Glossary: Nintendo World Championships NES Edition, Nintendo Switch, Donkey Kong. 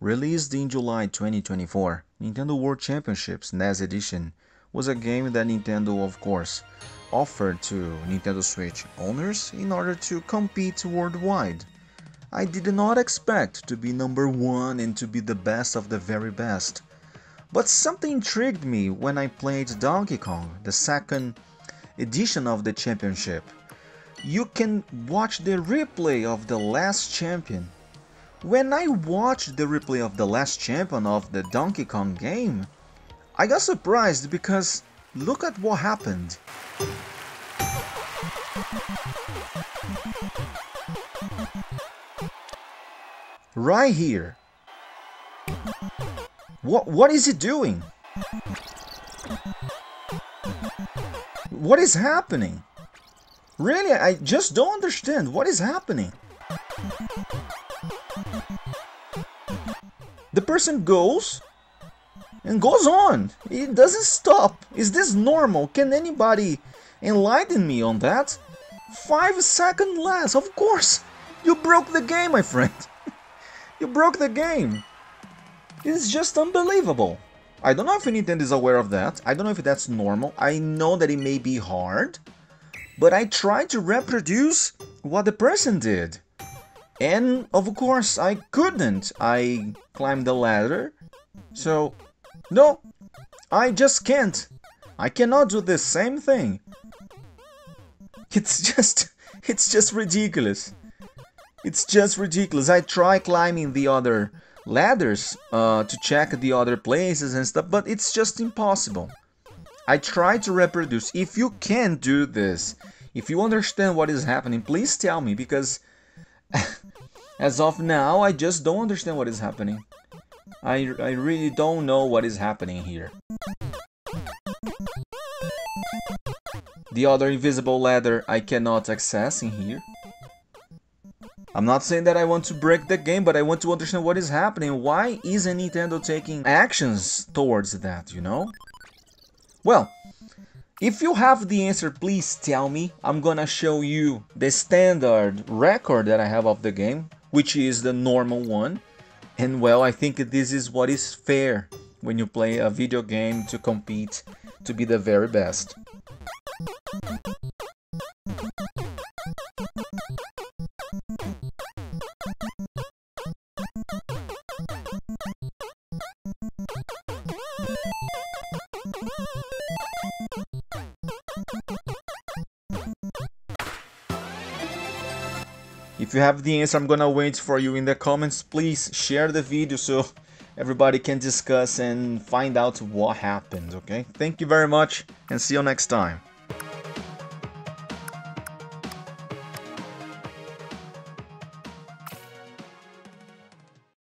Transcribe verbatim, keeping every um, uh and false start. Released in July twenty twenty-four, Nintendo World Championships N E S Edition was a game that Nintendo, of course, offered to Nintendo Switch owners in order to compete worldwide. I did not expect to be number one and to be the best of the very best, but something intrigued me when I played Donkey Kong, the second edition of the championship. You can watch the replay of the last champion. When I watched the replay of the last champion of the Donkey Kong game, I got surprised because look at what happened. Right here. What, what is he doing? What is happening? Really, I just don't understand what is happening. The person goes and goes on. It doesn't stop. Is this normal? Can anybody enlighten me on that? Five seconds less, of course. You broke the game, my friend. You broke the game. It's just unbelievable. I don't know if Nintendo is aware of that. I don't know if that's normal. I know that it may be hard, but I tried to reproduce what the person did. And, of course, I couldn't. I climbed the ladder. So, no, I just can't. I cannot do the same thing. It's just, it's just ridiculous. It's just ridiculous. I try climbing the other ladders uh, to check the other places and stuff, but it's just impossible. I try to reproduce. If you can do this, if you understand what is happening, please tell me, because as of now, I just don't understand what is happening. I, I really don't know what is happening here. The other invisible ladder I cannot access in here. I'm not saying that I want to break the game, but I want to understand what is happening. Why isn't Nintendo taking actions towards that, you know? Well, if you have the answer, please tell me. I'm gonna show you the standard record that I have of the game, which is the normal one. And well, I think this is what is fair when you play a video game to compete to be the very best. If you have the answer, I'm gonna wait for you in the comments. Please share the video so everybody can discuss and find out what happened, okay? Thank you very much and see you next time.